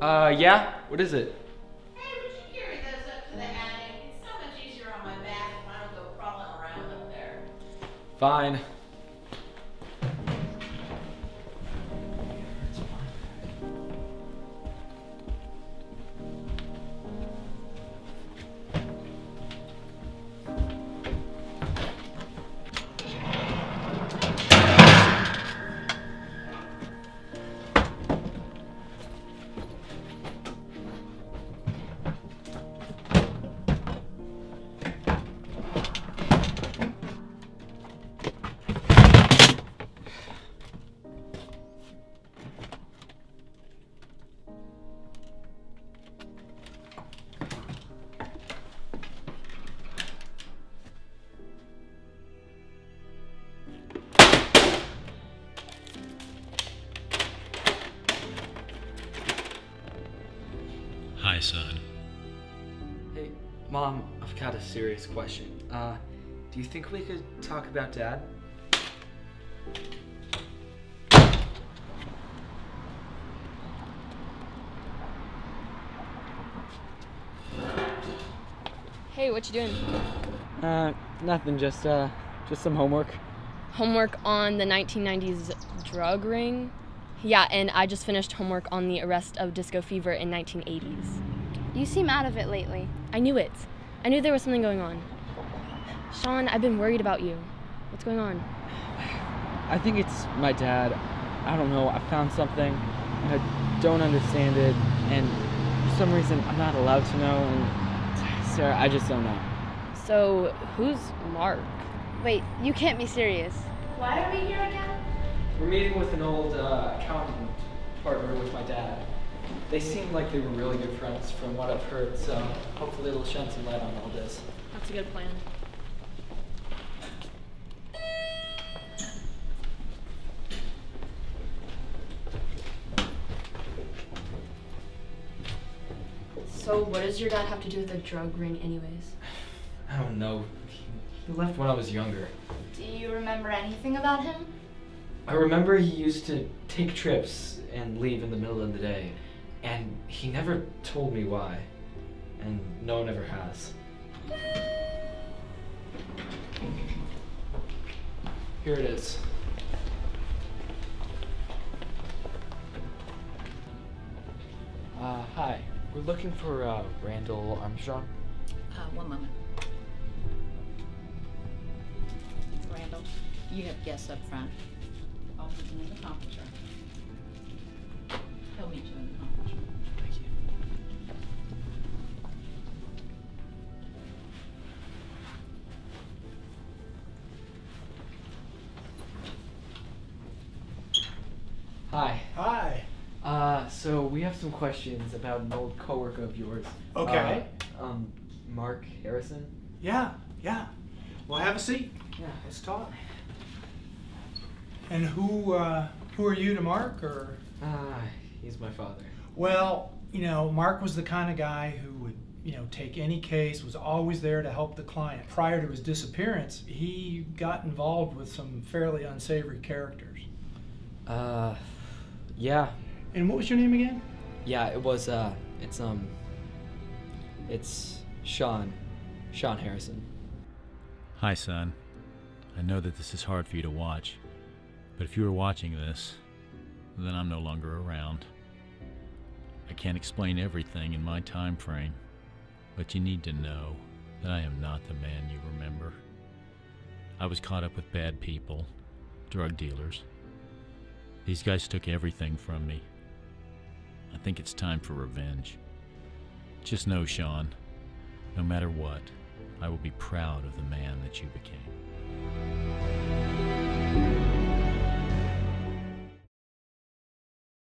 Yeah? What is it? Hey, would you carry those up to the attic? It's so much easier on my back if I don't go crawling around up there. Fine. Son. Hey, Mom, I've got a serious question. Do you think we could talk about Dad? Hey, what you doing? Nothing, just some homework. Homework on the 1990s drug ring? Yeah, and I just finished homework on the arrest of Disco Fever in 1980s. You seem out of it lately. I knew it. I knew there was something going on. Sean, I've been worried about you. What's going on? I think it's my dad. I don't know. I found something, and I don't understand it, and for some reason I'm not allowed to know, and Sarah, I just don't know. So, who's Mark? Wait, you can't be serious. Why are we here again? We're meeting with an old accountant partner with my dad. They seemed like they were really good friends from what I've heard, so hopefully it'll shed some light on all this. That's a good plan. So what does your dad have to do with the drug ring anyways? I don't know. He left when I was younger. Do you remember anything about him? I remember he used to take trips and leave in the middle of the day, and he never told me why, and no one ever has. Here it is. Hi. We're looking for Randall Armstrong. One moment. Randall, you have guests up front. In the conference room. He'll meet you in the conference room. Thank you. Hi. Hi. So we have some questions about an old coworker of yours. Okay. Mark Harrison? Yeah, yeah. Well, have a seat. Yeah. Let's talk. And who are you to Mark, or? He's my father. Well, you know, Mark was the kind of guy who would, you know, take any case, was always there to help the client. Prior to his disappearance, he got involved with some fairly unsavory characters. Yeah. And what was your name again? Yeah, it was, it's Sean. Sean Harrison. Hi, son. I know that this is hard for you to watch. But if you were watching this, then I'm no longer around. I can't explain everything in my time frame, but you need to know that I am not the man you remember. I was caught up with bad people, drug dealers. These guys took everything from me. I think it's time for revenge. Just know, Sean, no matter what, I will be proud of the man that you became.